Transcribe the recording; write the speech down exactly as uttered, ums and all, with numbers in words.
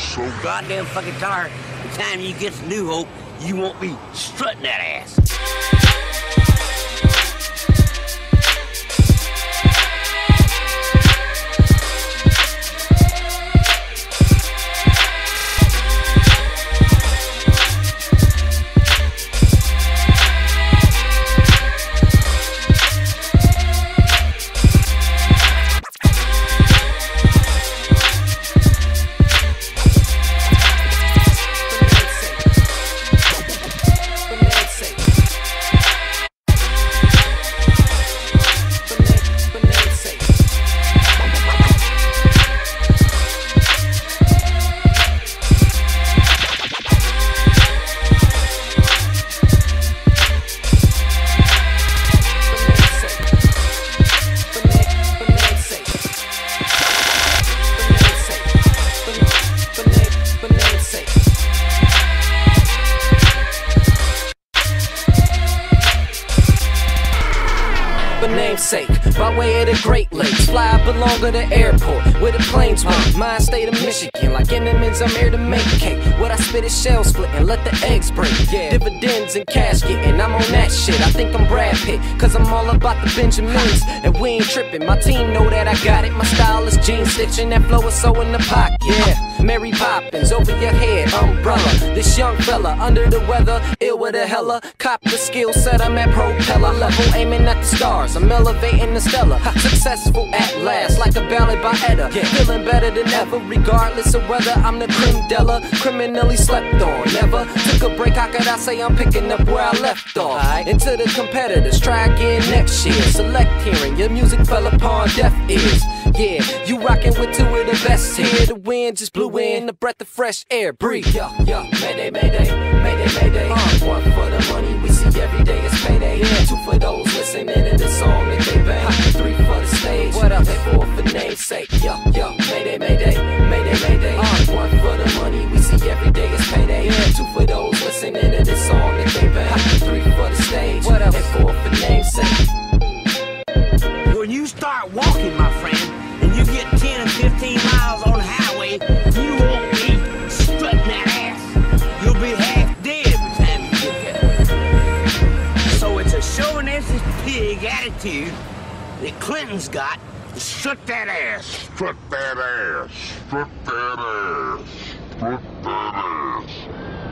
I'm so goddamn fucking tired. By the time you get to New Hope, you won't be strutting that ass. Namesake, by way of the Great Lakes, fly belong to the airport, where the planes went. My state of Michigan, like Benjamins, I'm here to make cake. What I spit is shell splitting, let the eggs break. Yeah. Dividends and cash getting, I'm on that shit. I think I'm Brad Pitt, cause I'm all about the Benjamins, and we ain't tripping. My team know that I got it. My style is jean stitching, that flow is so in the pocket. Yeah. Mary Poppins over your head, umbrella. This young fella under the weather, ill with a hella. Cop the skill set, I'm at propeller level, aiming at the stars. I'm elevating the stellar, successful at last, like a ballad by Edda. Yeah. Feeling better than ever, regardless of whether I'm the creme de la, criminally slept on. Never took a break, how could I say I'm picking up where I left off? Right. And to the competitors, try again next year. Select hearing, your music fell upon deaf ears. Yeah, you rockin' with two of the best here. The wind just blew in, the breath of fresh air, breathe. Yo, yo, mayday, mayday, mayday, mayday. Uh. One for the money we see every day is payday. Yeah. Two for those listening to the song that they bang. Ha. Three for the stage, what up? They four for namesake. Yo, yo, mayday, mayday, mayday, mayday. Uh. One for the money we see every day is payday. Yeah. Two for those listening to the song that they bang. Ha. Three for the stage, what up? They four for namesake. When you start walking, my friend, and you get ten and fifteen miles on the highway, you won't be strutting that ass. You'll be half dead by the time you get there. So it's a chauvinistic pig attitude that Clinton's got to strut that ass. Strut that ass. Strut that ass. Strut that ass.